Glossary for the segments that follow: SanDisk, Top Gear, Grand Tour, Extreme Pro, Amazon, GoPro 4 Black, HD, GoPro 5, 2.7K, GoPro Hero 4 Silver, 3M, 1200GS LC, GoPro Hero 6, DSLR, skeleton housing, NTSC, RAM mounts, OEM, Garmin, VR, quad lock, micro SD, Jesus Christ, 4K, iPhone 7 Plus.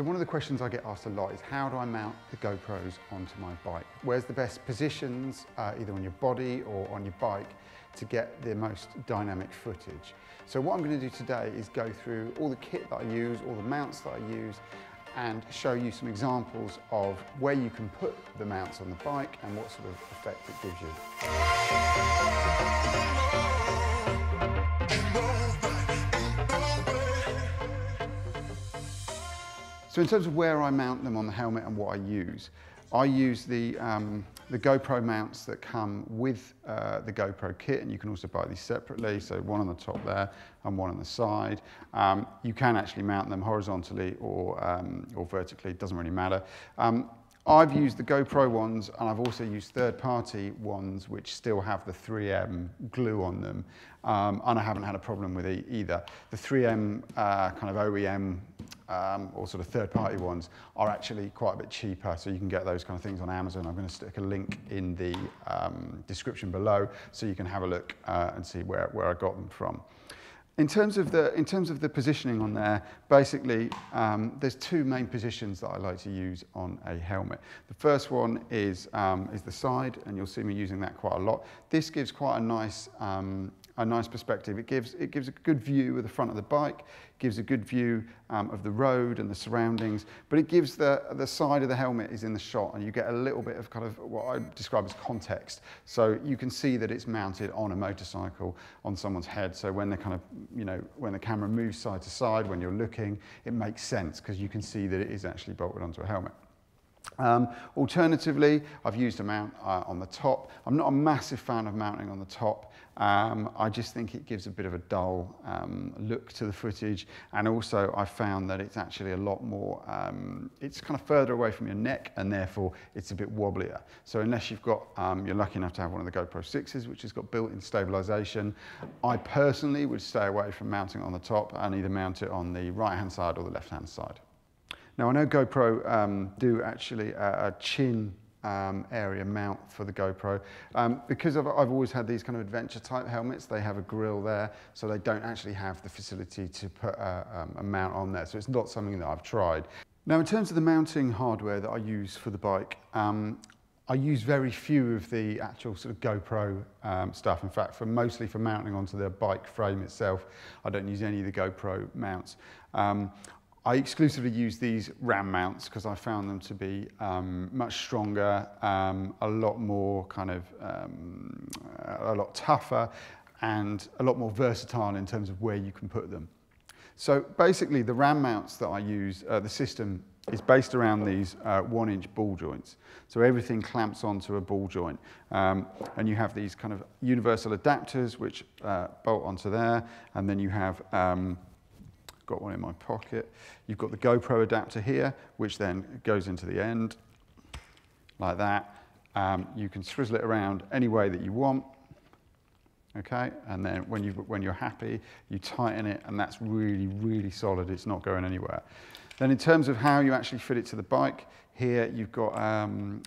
So one of the questions I get asked a lot is, how do I mount the GoPros onto my bike? Where's the best positions, either on your body or on your bike, to get the most dynamic footage? So what I'm going to do today is go through all the kit that I use, all the mounts that I use, and show you some examples of where you can put the mounts on the bike and what sort of effect it gives you. So in terms of where I mount them on the helmet and what I use the GoPro mounts that come with the GoPro kit, and you can also buy these separately, so one on the top there and one on the side. You can actually mount them horizontally or vertically, it doesn't really matter. I've used the GoPro ones, and I've also used third-party ones which still have the 3M glue on them, and I haven't had a problem with either. The 3M kind of OEM or sort of third-party ones are actually quite a bit cheaper, so you can get those kind of things on Amazon. I'm going to stick a link in the description below so you can have a look and see where I got them from. In terms of the positioning on there, basically there's two main positions that I like to use on a helmet. The first one is the side, and you'll see me using that quite a lot. This gives quite a nice perspective. It gives a good view of the front of the bike, gives a good view of the road and the surroundings, but it gives the side of the helmet is in the shot, and you get a little bit of kind of what I describe as context. So you can see that it's mounted on a motorcycle, on someone's head. So when they're kind of, you know, when the camera moves side to side, when you're looking, it makes sense because you can see that it is actually bolted onto a helmet. Alternatively, I've used a mount on the top. I'm not a massive fan of mounting on the top. I just think it gives a bit of a dull look to the footage, and also I found that it's actually a lot more, it's kind of further away from your neck, and therefore it's a bit wobblier. So unless you've got, you're lucky enough to have one of the GoPro 6s which has got built-in stabilisation, I personally would stay away from mounting on the top and either mount it on the right-hand side or the left-hand side. Now, I know GoPro do actually a chin area mount for the GoPro. Because I've always had these kind of adventure type helmets, they have a grill there, so they don't actually have the facility to put a mount on there. So it's not something that I've tried. Now, in terms of the mounting hardware that I use for the bike, I use very few of the actual sort of GoPro stuff. In fact, mostly for mounting onto the bike frame itself, I don't use any of the GoPro mounts. I exclusively use these RAM mounts because I found them to be much stronger, a lot more kind of, a lot tougher, and a lot more versatile in terms of where you can put them. So basically the RAM mounts that I use, the system is based around these 1-inch ball joints. So everything clamps onto a ball joint. And you have these kind of universal adapters which bolt onto there, and then you have got one in my pocket. You've got the GoPro adapter here, which then goes into the end like that. You can swizzle it around any way that you want. Okay, and then when you're happy, you tighten it, and that's really, really solid. It's not going anywhere. Then in terms of how you actually fit it to the bike, here you've got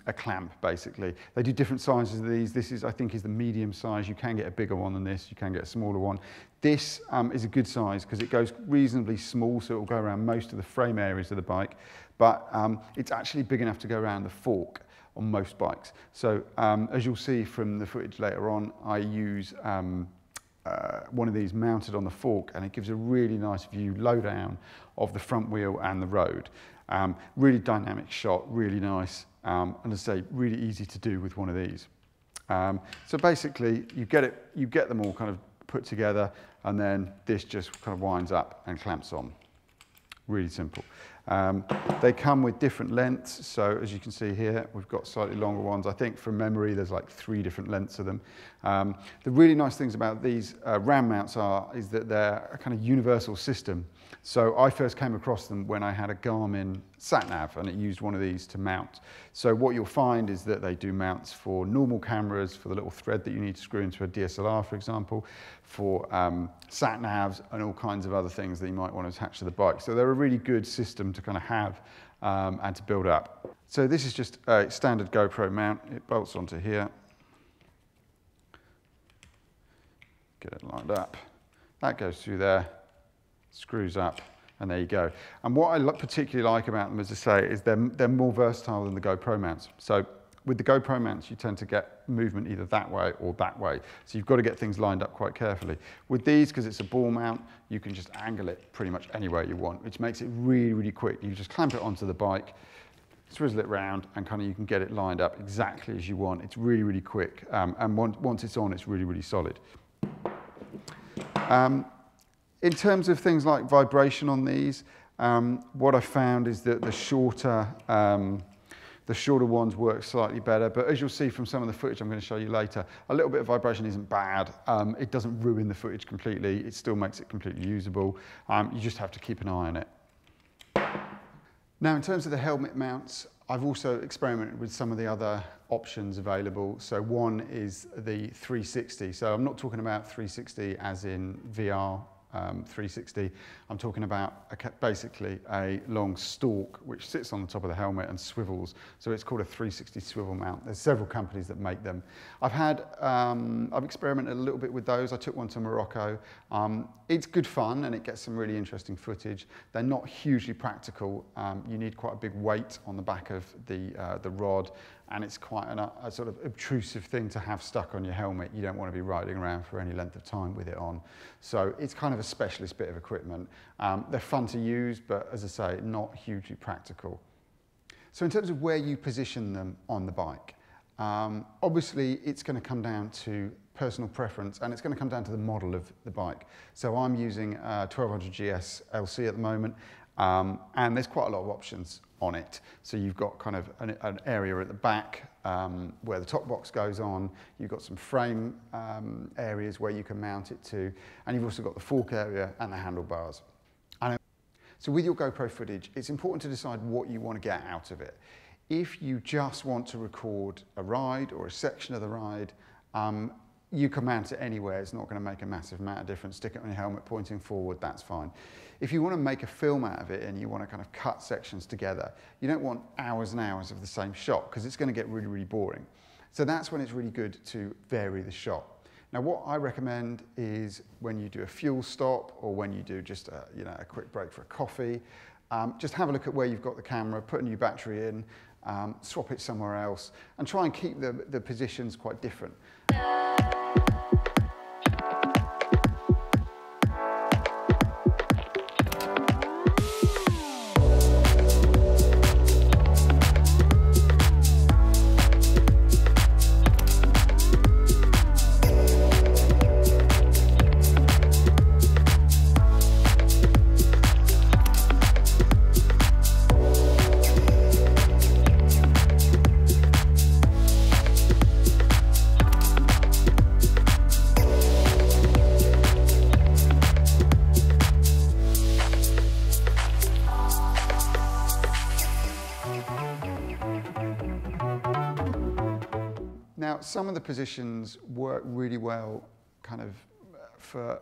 a clamp, basically. They do different sizes of these. This is, I think, is the medium size. You can get a bigger one than this. You can get a smaller one. This is a good size because it goes reasonably small, so it will go around most of the frame areas of the bike, but it's actually big enough to go around the fork on most bikes. So as you'll see from the footage later on, I use one of these mounted on the fork, and it gives a really nice view low down of the front wheel and the road. Really dynamic shot, really nice, and as I say, really easy to do with one of these. So basically you get them all kind of put together, and then this just kind of winds up and clamps on. Really simple. They come with different lengths, so as you can see here, we've got slightly longer ones. I think from memory there's like 3 different lengths of them. The really nice things about these RAM mounts is that they're a kind of universal system. So I first came across them when I had a Garmin sat-nav, and it used one of these to mount. So what you'll find is that they do mounts for normal cameras, for the little thread that you need to screw into a DSLR, for example, for sat-navs and all kinds of other things that you might want to attach to the bike. So they're a really good system to kind of have and to build up. So this is just a standard GoPro mount. It bolts onto here. Get it lined up. That goes through there, screws up, and there you go. And what I particularly like about them, as I say, is they're more versatile than the GoPro mounts. So with the GoPro mounts, you tend to get movement either that way or that way. So you've got to get things lined up quite carefully. With these, because it's a ball mount, you can just angle it pretty much anywhere you want, which makes it really, really quick. You just clamp it onto the bike, swizzle it round, and kind of you can get it lined up exactly as you want. It's really, really quick. And once it's on, it's really, really solid. In terms of things like vibration on these, what I found is that the shorter ones work slightly better, but as you'll see from some of the footage I'm going to show you later, a little bit of vibration isn't bad. It doesn't ruin the footage completely. It still makes it completely usable. You just have to keep an eye on it. Now, in terms of the helmet mounts, I've also experimented with some of the other options available. So one is the 360. So I'm not talking about 360 as in VR 360. I'm talking about basically a long stalk which sits on the top of the helmet and swivels. So it's called a 360 swivel mount. There's several companies that make them. I've experimented a little bit with those. I took one to Morocco. It's good fun and it gets some really interesting footage. They're not hugely practical. You need quite a big weight on the back of the rod, and it's quite a sort of obtrusive thing to have stuck on your helmet. You don't want to be riding around for any length of time with it on. So it's kind of a specialist bit of equipment. They're fun to use, but as I say, not hugely practical. So in terms of where you position them on the bike, obviously it's going to come down to personal preference, and it's going to come down to the model of the bike. So I'm using 1200GS LC at the moment, and there's quite a lot of options on it. So you've got kind of an area at the back where the top box goes on. You've got some frame areas where you can mount it to, and you've also got the fork area and the handlebars. So with your GoPro footage, it's important to decide what you want to get out of it. If you just want to record a ride or a section of the ride, you can mount it anywhere. It's not going to make a massive amount of difference. Stick it on your helmet pointing forward, that's fine. If you want to make a film out of it and you want to kind of cut sections together, you don't want hours and hours of the same shot because it's going to get really, really boring. So that's when it's really good to vary the shot. Now, what I recommend is when you do a fuel stop or when you do just a quick break for a coffee, just have a look at where you've got the camera, put a new battery in, swap it somewhere else, and try and keep the positions quite different. Now, some of the positions work really well kind of for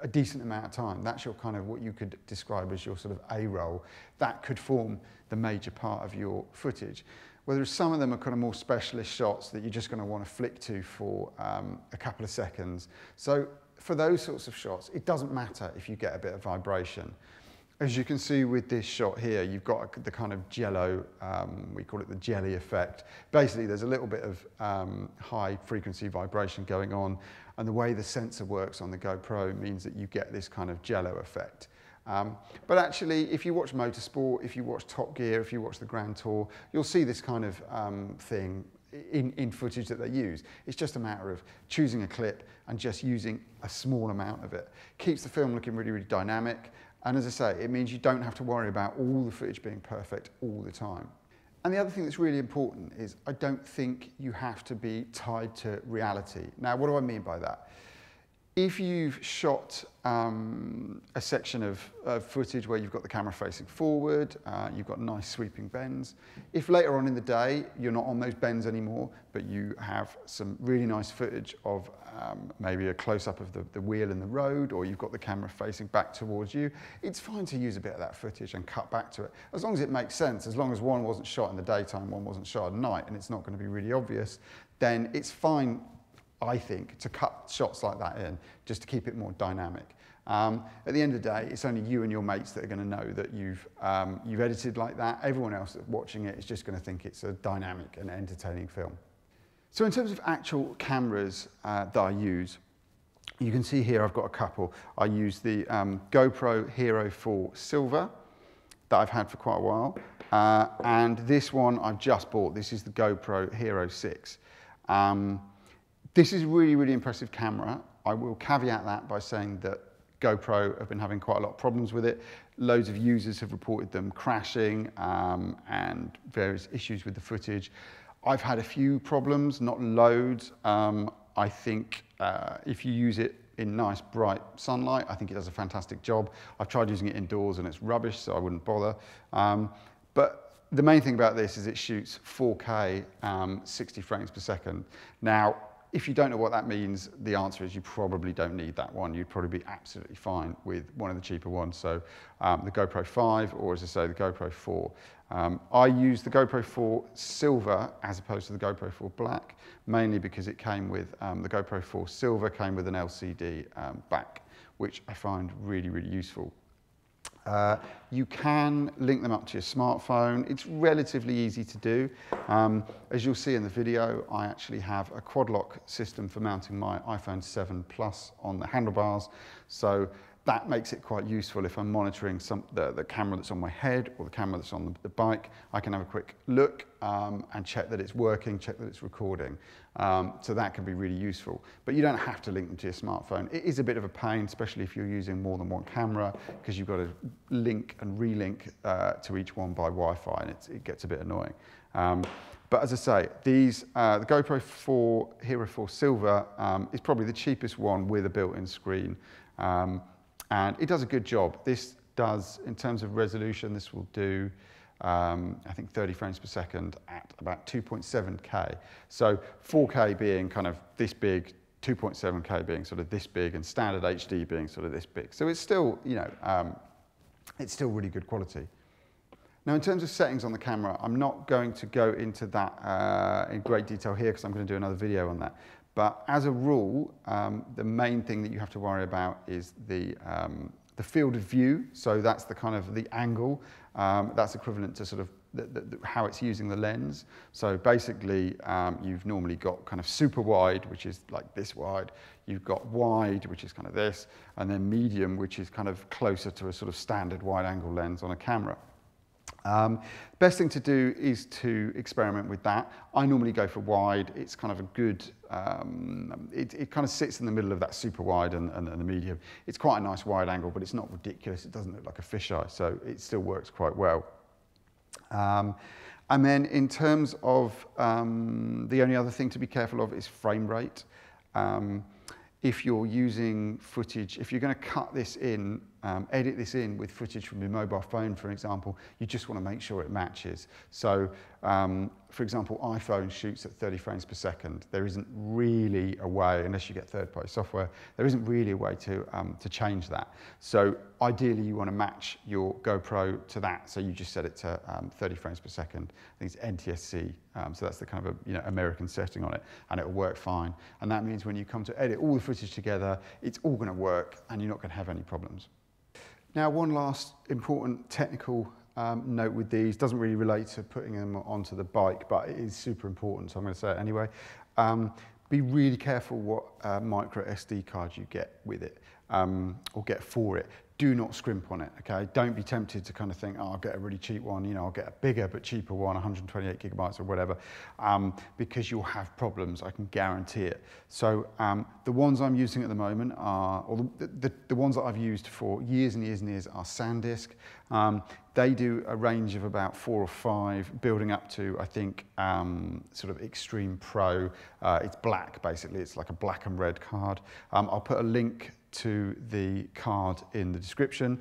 a decent amount of time. That's your kind of what you could describe as your sort of A-roll. That could form the major part of your footage. Whereas some of them are kind of more specialist shots that you're just going to want to flick to for a couple of seconds. So for those sorts of shots, it doesn't matter if you get a bit of vibration. As you can see with this shot here, you've got the kind of jello, we call it the jelly effect. Basically, there's a little bit of high frequency vibration going on, and the way the sensor works on the GoPro means that you get this kind of jello effect. But actually, if you watch motorsport, if you watch Top Gear, if you watch the Grand Tour, you'll see this kind of thing in footage that they use. It's just a matter of choosing a clip and just using a small amount of it. Keeps the film looking really, really dynamic. And as I say, it means you don't have to worry about all the footage being perfect all the time. And the other thing that's really important is I don't think you have to be tied to reality. Now, what do I mean by that? If you've shot a section of footage where you've got the camera facing forward, you've got nice sweeping bends. If later on in the day you're not on those bends anymore, but you have some really nice footage of maybe a close-up of the wheel and the road, or you've got the camera facing back towards you, it's fine to use a bit of that footage and cut back to it. As long as it makes sense, as long as one wasn't shot in the daytime, one wasn't shot at night, and it's not going to be really obvious, then it's fine, I think, to cut shots like that in, just to keep it more dynamic. At the end of the day, it's only you and your mates that are going to know that you've edited like that. Everyone else that's watching it is just going to think it's a dynamic and entertaining film. So in terms of actual cameras that I use, you can see here I've got a couple. I use the GoPro Hero 4 Silver that I've had for quite a while. And this one I've just bought. This is the GoPro Hero 6. This is a really, really impressive camera. I will caveat that by saying that GoPro have been having quite a lot of problems with it. Loads of users have reported them crashing and various issues with the footage. I've had a few problems, not loads. I think if you use it in nice bright sunlight, I think it does a fantastic job. I've tried using it indoors and it's rubbish, so I wouldn't bother. But the main thing about this is it shoots 4K 60 frames per second. Now, if you don't know what that means, the answer is you probably don't need that one. You'd probably be absolutely fine with one of the cheaper ones. So the GoPro 5, or as I say, the GoPro 4. I use the GoPro 4 Silver as opposed to the GoPro 4 Black, mainly because it came with, the GoPro 4 Silver came with an LCD back, which I find really, really useful. You can link them up to your smartphone. It's relatively easy to do. As you'll see in the video, I actually have a quad lock system for mounting my iPhone 7 Plus on the handlebars. So that makes it quite useful if I'm monitoring the camera that's on my head or the camera that's on the bike. I can have a quick look and check that it's working, check that it's recording. So that can be really useful. But you don't have to link them to your smartphone. It is a bit of a pain, especially if you're using more than one camera, because you've got to link and relink to each one by Wi-Fi, and it gets a bit annoying. But as I say, the GoPro 4 Hero 4 Silver is probably the cheapest one with a built-in screen. And it does a good job. This does, in terms of resolution, this will do, I think, 30 frames per second at about 2.7K. So 4K being kind of this big, 2.7K being sort of this big, and standard HD being sort of this big. So it's still, you know, it's still really good quality. Now, in terms of settings on the camera, I'm not going to go into that in great detail here because I'm going to do another video on that. But as a rule, the main thing that you have to worry about is the field of view. So that's the kind of the angle. That's equivalent to sort of how it's using the lens. So basically, you've normally got kind of super wide, which is like this wide. You've got wide, which is kind of this. And then medium, which is kind of closer to a sort of standard wide angle lens on a camera. Best thing to do is to experiment with that. I normally go for wide. It's kind of a good, it kind of sits in the middle of that super wide and the medium. It's quite a nice wide angle, but it's not ridiculous. It doesn't look like a fisheye, so it still works quite well. And then in terms of, the only other thing to be careful of is frame rate. If you're using footage, if you're going to cut this in, edit this in with footage from your mobile phone, for example, you just want to make sure it matches. So, for example, iPhone shoots at 30 frames per second. There isn't really a way, unless you get third-party software, there isn't really a way to change that. So ideally, you want to match your GoPro to that. So you just set it to 30 frames per second. I think it's NTSC. So that's the kind of American setting on it, and it'll work fine. And that means when you come to edit all the footage together, it's all going to work, and you're not going to have any problems. Now, one last important technical note with these, doesn't really relate to putting them onto the bike, but it is super important, so I'm going to say it anyway. Be really careful what micro SD card you get with it, or get for it. Do not scrimp on it, okay? Don't be tempted to kind of think, oh, I'll get a really cheap one, I'll get a bigger but cheaper one, 128 gigabytes or whatever, because you'll have problems, I can guarantee it. So the ones I'm using at the moment are, or the ones that I've used for years and years and years are SanDisk. They do a range of about 4 or 5, building up to, I think, sort of Extreme Pro. It's black, basically. It's like a black and red card. I'll put a link to the card in the description,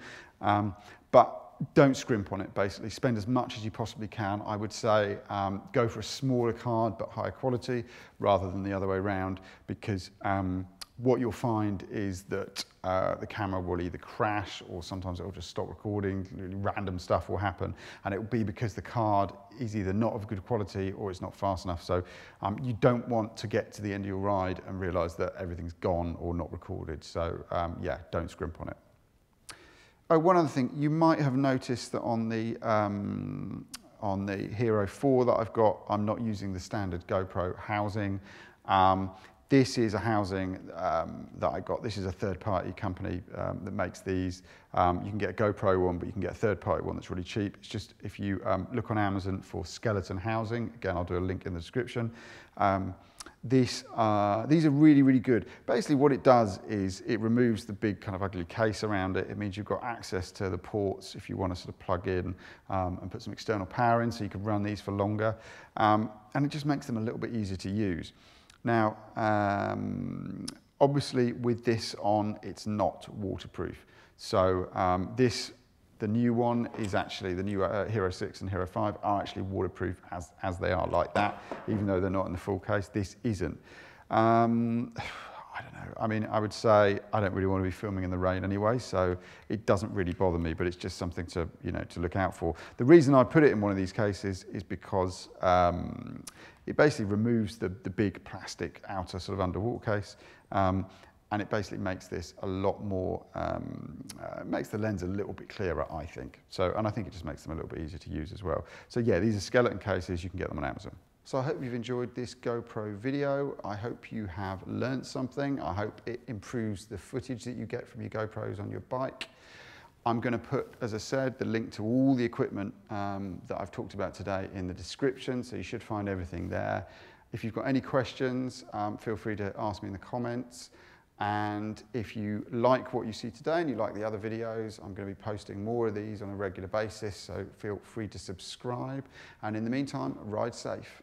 but don't scrimp on it, basically. Spend as much as you possibly can. I would say go for a smaller card but higher quality rather than the other way around, because what you'll find is that the camera will either crash, or sometimes it'll just stop recording, really random stuff will happen, and it will be because the card is either not of good quality or it's not fast enough. So you don't want to get to the end of your ride and realize that everything's gone or not recorded. So yeah, don't scrimp on it. Oh, one other thing, you might have noticed that on the Hero 4 that I've got, I'm not using the standard GoPro housing. This is a housing that I got. This is a third-party company that makes these. You can get a GoPro one, but you can get a third-party one that's really cheap. It's just if you look on Amazon for skeleton housing, again, I'll do a link in the description. These are really, really good. Basically, what it does is it removes the big kind of ugly case around it. It means you've got access to the ports if you want to sort of plug in and put some external power in, so you can run these for longer. And it just makes them a little bit easier to use. Now, obviously with this on, it's not waterproof. So the new one is actually, the new Hero 6 and Hero 5 are actually waterproof as they are like that, even though they're not in the full case. This isn't. I don't know. I mean, I would say I don't really want to be filming in the rain anyway, so it doesn't really bother me, but it's just something to, you know, to look out for. The reason I put it in one of these cases is because it basically removes the big plastic outer sort of underwater case, and it basically makes this a lot more, makes the lens a little bit clearer, I think. So, and I think it just makes them a little bit easier to use as well. So yeah, these are skeleton cases, you can get them on Amazon. So I hope you've enjoyed this GoPro video. I hope you have learned something. I hope it improves the footage that you get from your GoPros on your bike. I'm going to put, as I said, the link to all the equipment that I've talked about today in the description, so you should find everything there. If you've got any questions, feel free to ask me in the comments. And if you like what you see today and you like the other videos, I'm going to be posting more of these on a regular basis, so feel free to subscribe. And in the meantime, ride safe.